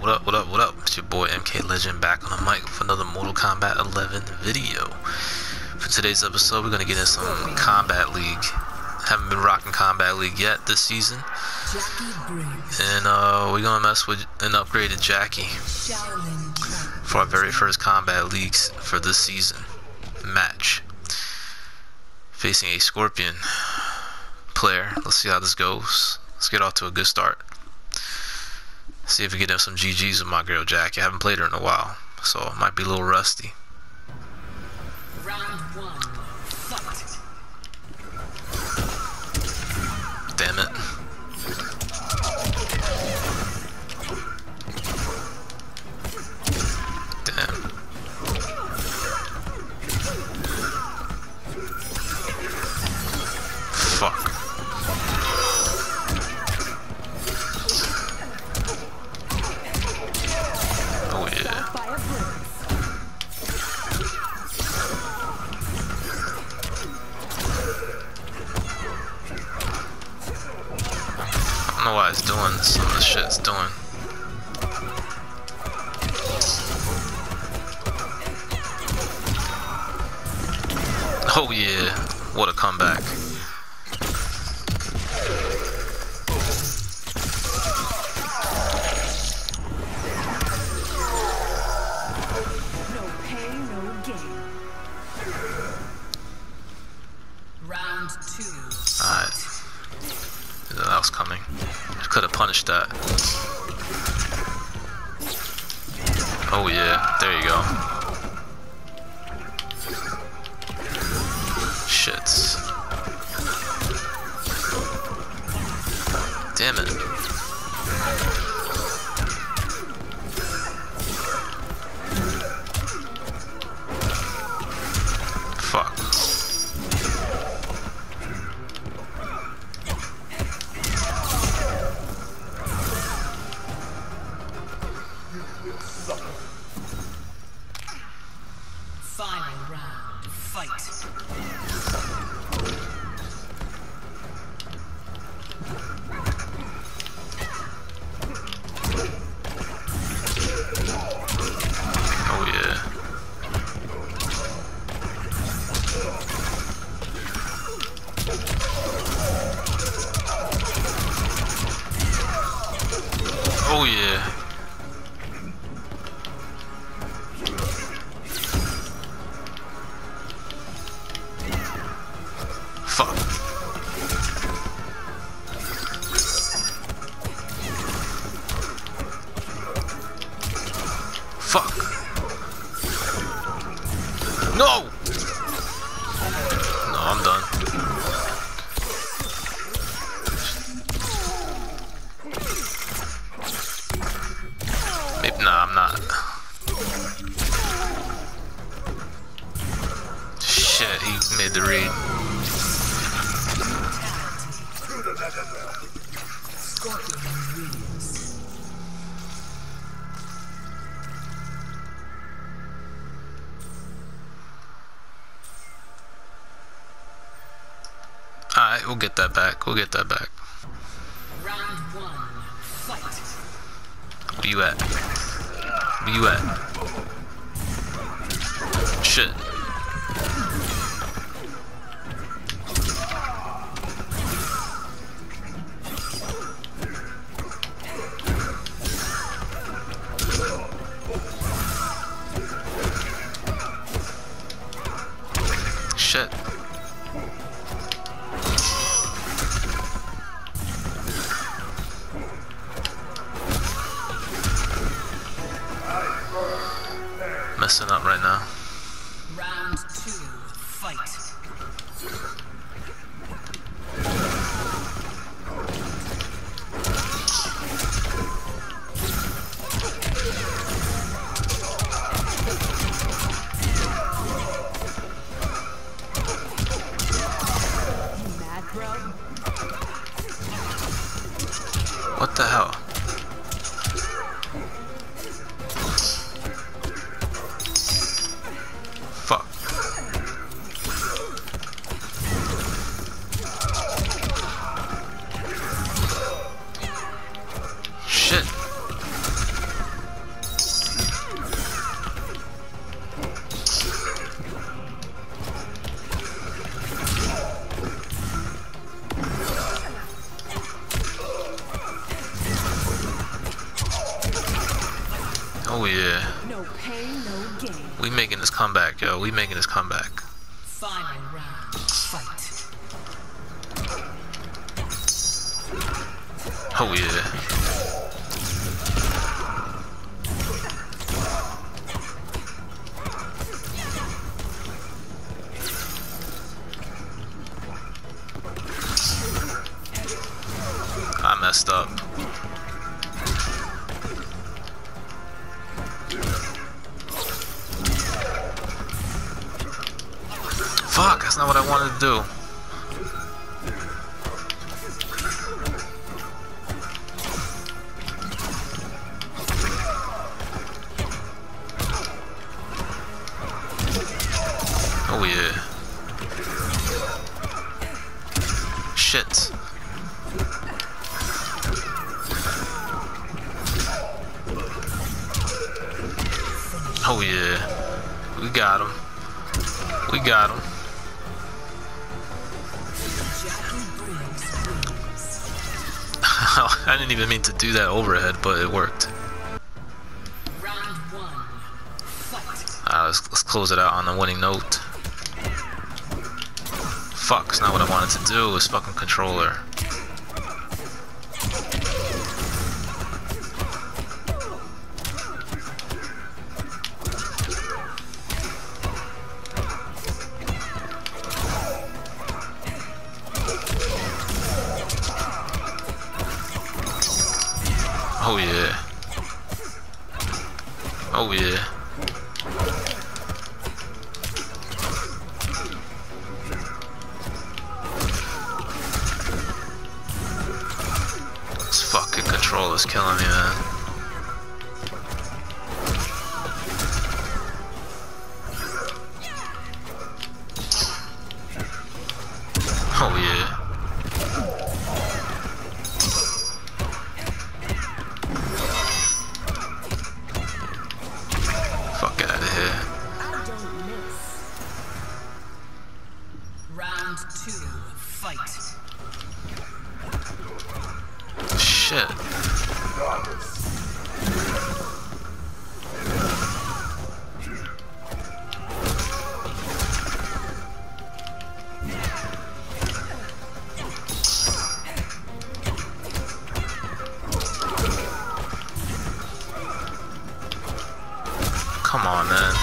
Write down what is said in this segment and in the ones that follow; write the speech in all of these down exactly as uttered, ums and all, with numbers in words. What up, what up, what up? It's your boy M K Legend back on the mic for another Mortal Kombat eleven video. For today's episode, we're going to get in some Kombat League. Haven't been rocking Kombat League yet this season. And uh, we're going to mess with an upgraded Jacqui for our very first Kombat Leagues for this season match. Facing a Scorpion player. Let's see how this goes. Let's get off to a good start. See if we get in some G Gs with my girl Jacqui. I haven't played her in a while, so I might be a little rusty. Round one. Fight. Damn it. I don't know why it's doing some of the shit it's doing. Oh yeah, what a comeback. No pain, no gain. Round two. Alright. That was coming. Could have punished that. Oh yeah, there you go. Shits. Damn it. Fuck. Final round, fight. Oh yeah. Oh yeah. Fuck. No! No, I'm done. Maybe, nah, I'm not. Shit, he made the read. Alright, we'll get that back. We'll get that back. Round one, fight. Where you at? Where you at? Shit. Shit. Messing up right now. Round two, fight. You mad, bro? What the hell? Oh yeah. No pain, no gain. We making this comeback, yo. We making this comeback. Final round. Fight. Oh yeah. I messed up. Fuck, that's not what I wanted to do. Oh yeah. Shit. Oh yeah. We got him. We got him. I didn't even mean to do that overhead, but it worked. Alright, let's, let's close it out on a winning note. Fuck, it's not what I wanted to do, it's fucking controller. Oh yeah. Oh yeah. This fucking controller's killing me, man. Oh yeah. Shit. Come on, man.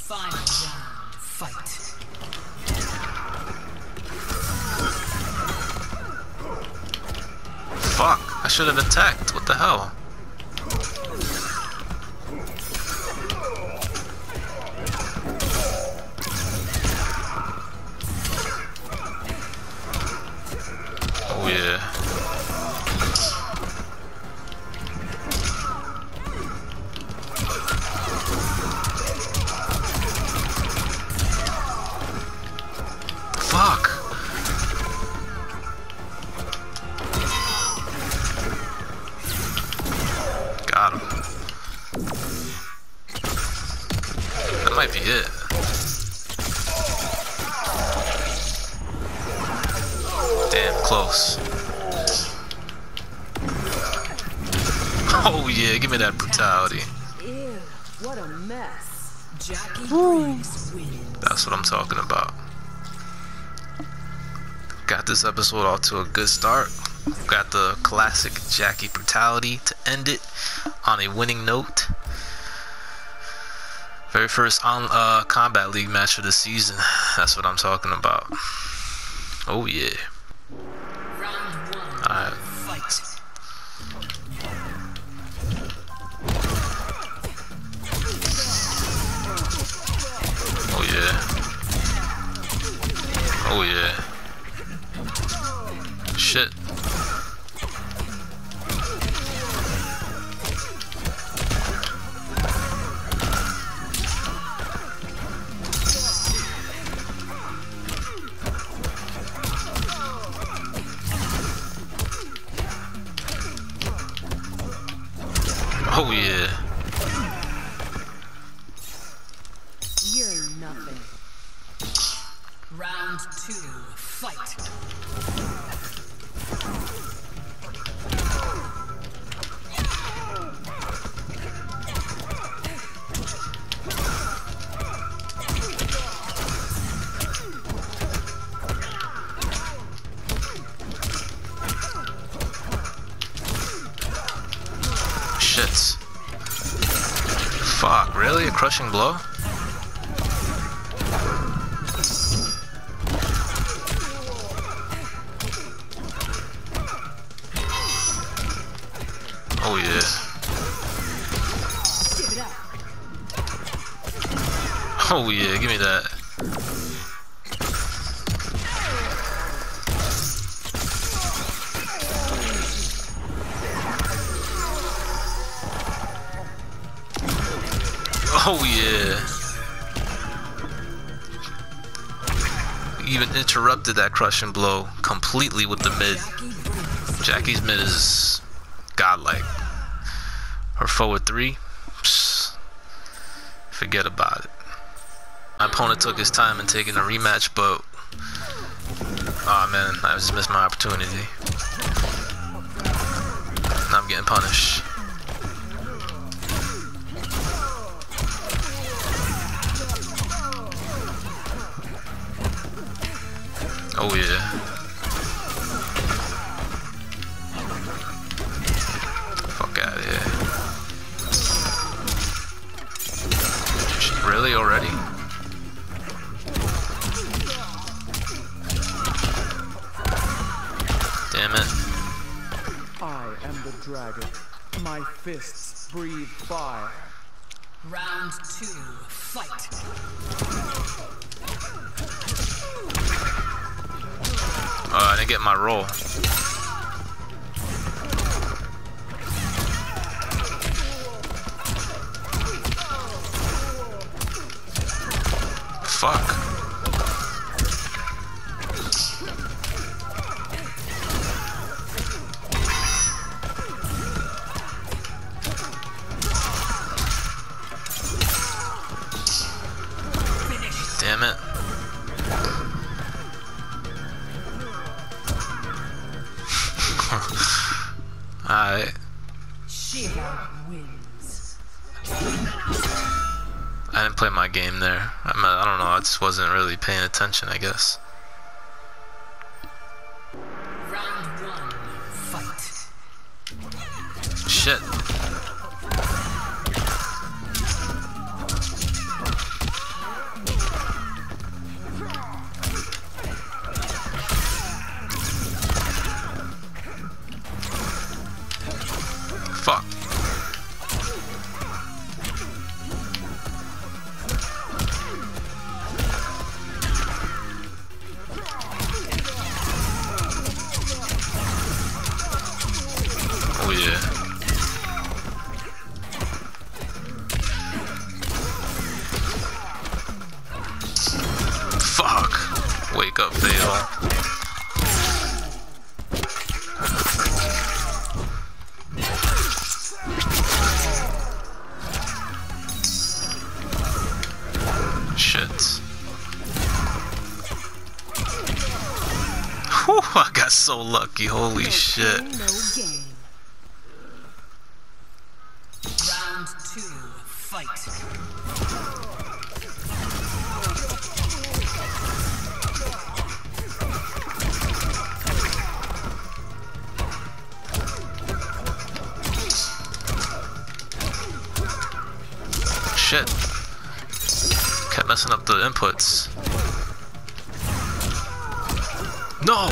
Final round, fight. Fuck, I should have attacked, what the hell? Oh yeah. Fuck. Got him. That might be it. Damn close. Oh yeah, give me that brutality. Ew, what a mess. Jacqui brings wins. That's what I'm talking about. Got this episode off to a good start. Got the classic Jacqui brutality to end it on a winning note. Very first on uh, Kombat League match of the season. That's what I'm talking about. Oh yeah. Alright. Oh yeah. Oh yeah. Shit. Oh yeah. You're nothing. Round two, fight. Fuck, really? A crushing blow? Oh yeah. Oh yeah, give me that. Oh yeah. Even interrupted that crushing blow completely with the mid. Jacqui's mid is godlike. Her forward three, psst, forget about it. My opponent took his time in taking a rematch, but oh man, I just missed my opportunity. Now I'm getting punished. Oh yeah. Fuck out of here. Really already? Damn it. I am the dragon. My fists breathe fire. Round two, fight. Oh, I didn't get my roll. Fuck. Damn it. Alright. I didn't play my game there. I, mean, I don't know, I just wasn't really paying attention, I guess. Round one, fight. Shit. Fuck. Wake up, fail. Whew, I got so lucky, holy shit. Round two, fight. Shit. Kept messing up the inputs. No!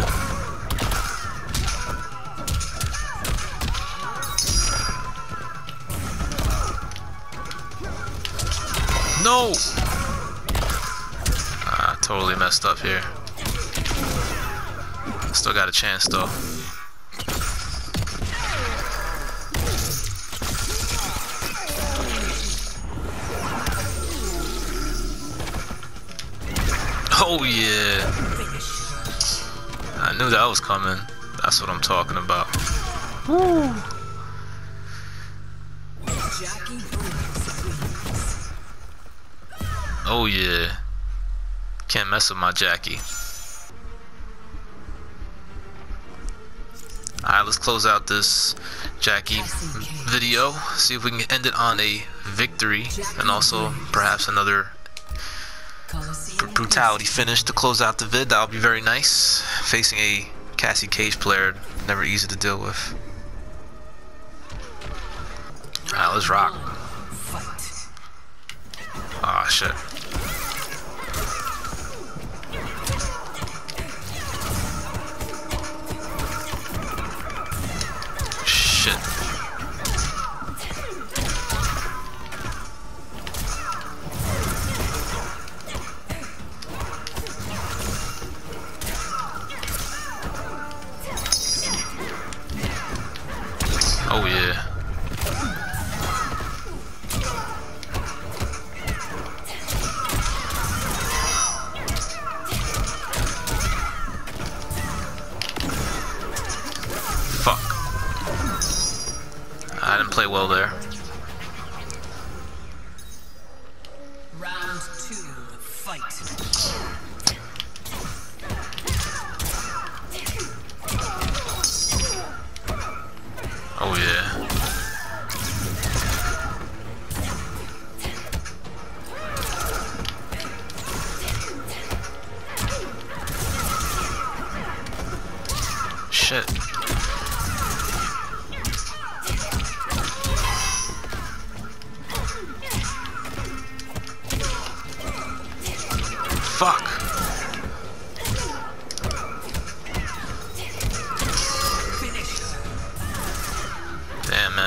No! Ah, totally messed up here. Still got a chance though. Oh yeah! I knew that was coming. That's what I'm talking about. Woo. Oh yeah. Can't mess with my Jacqui. Alright, let's close out this Jacqui video. See if we can end it on a victory and also perhaps another brutality finish to close out the vid. That'll be very nice. Facing a Cassie Cage player, never easy to deal with. Alright, let's rock. Aw, shit. Oh yeah. Fuck. I didn't play well there. Round two, fight. Oh yeah. Shit. Fuck. Man.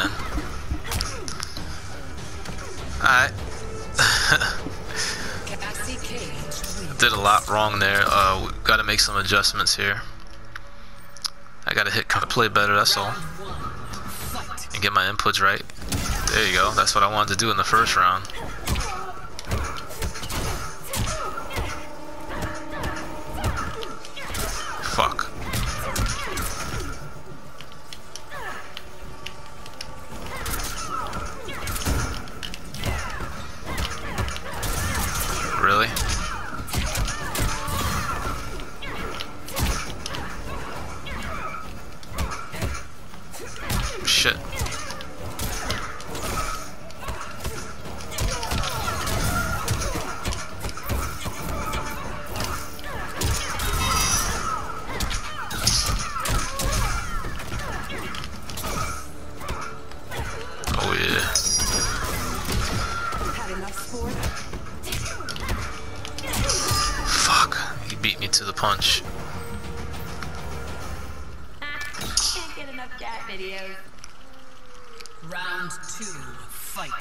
Alright. Did a lot wrong there. Uh, we gotta make some adjustments here. I gotta hit kind of play better, that's all. And get my inputs right. There you go. That's what I wanted to do in the first round. Fuck. Really? Shit. Oh yeah. Had enough for it? Beat me to the punch. Can't get enough dad videos. Round two, fight.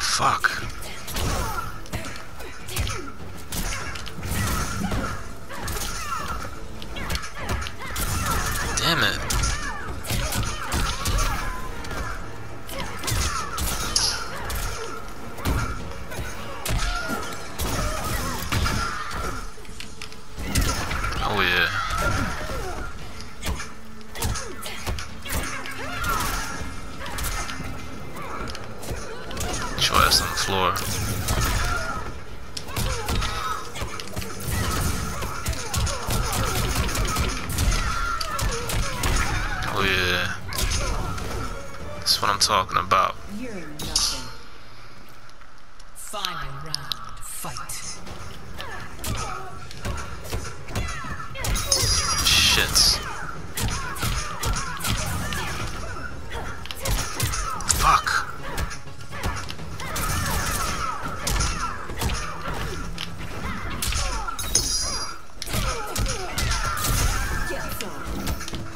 Fuck. Damn it. Oh yeah. Get your ass on the floor. Oh yeah. That's what I'm talking about. You're nothing. Final round, fight. Shits. Fuck.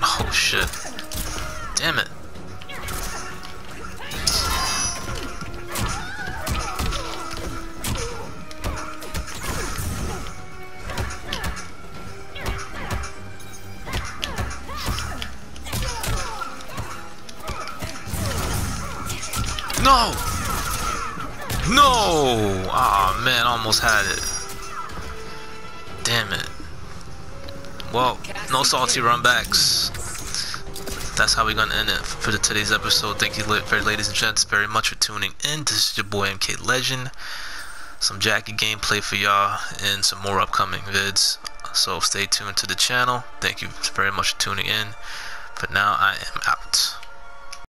Oh shit. Damn it. No! No! Aw, oh, man, almost had it. Damn it. Well, no salty runbacks. that's how we're going to end it for today's episode. Thank you, ladies and gents, very much for tuning in. This is your boy, M K Legend. Some Jacqui gameplay for y'all and some more upcoming vids. So stay tuned to the channel. Thank you very much for tuning in. For now, I am out.